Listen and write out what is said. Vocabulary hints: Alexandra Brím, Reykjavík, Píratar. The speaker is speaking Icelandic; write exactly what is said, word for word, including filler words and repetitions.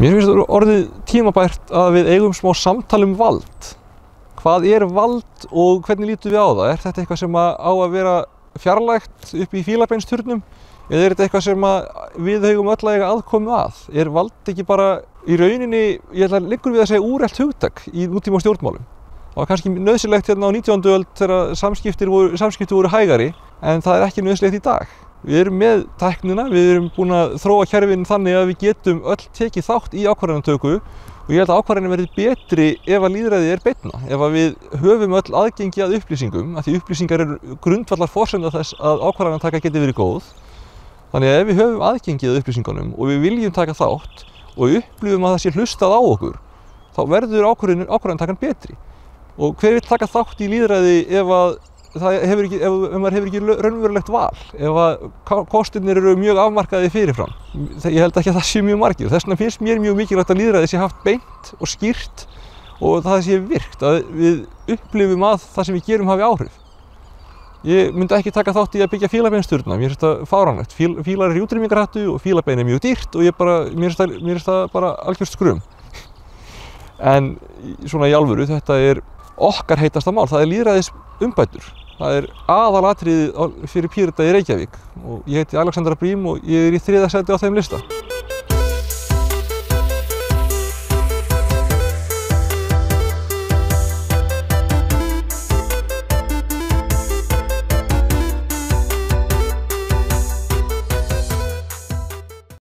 Mér finnst orðið tímabært að við eigum smá samtal um vald. Hvað er vald og hvernig lítum við á það? Er þetta eitthvað sem á að vera fjarlægt upp í fílabeinssturnum? Eða er þetta eitthvað sem við höfum öll að eiga aðkomu að? Er vald ekki bara í rauninni, ég ætla að liggur við að segja, úrelt hugtak í nútíma stjórnmálum? Það var kannski nöðsilegt hérna á nítjándu öld þegar samskipti voru, samskipti voru hægari, en það er ekki nöðsilegt í dag. Við erum með tæknina, við erum búin að þróa kerfin þannig að við getum öll tekið þátt í ákvarðanatöku og ég held að ákvarðanir verði betri ef að lýðræðið er beinna, ef að við höfum öll aðgengi að upplýsingum, af því upplýsingar eru grundvallar forsenda þess að ákvarðanataka geti verið góð. Þannig að ef við höfum aðgengi að upplýsingunum og við viljum taka þátt og upplifum að það sé hlustað á okkur, þá verður ákvarðanatakan betri. Og hver vill taka þátt í lýðræði ef að það hefur ekki, ef, ef maður hefur ekki raunverulegt val, ef að kostirnir eru mjög afmarkaði fyrirfram? Ég held ekki að það sé mjög margir. Þess vegna finnst mér mjög mikilvægt að lýðræði sé haft beint og skýrt og það sé virkt, að við upplifum að það sem við gerum hafi áhrif. Ég myndi ekki taka þátt í að byggja fílabeinsturna, mér finnst það fáránlegt. Fíl, fílar eru í útrýmingarhættu og fílabein er mjög dýrt og ég bara, mér finnst það bara algjört skrum. En svona í alvöru, þetta er okkar heitasta mál, það er lýðræðisumbætur. Það er aðalatriðið fyrir Pírata í Reykjavík og ég heiti Alexandra Brím og ég er í þriðja sæti á þeim lista.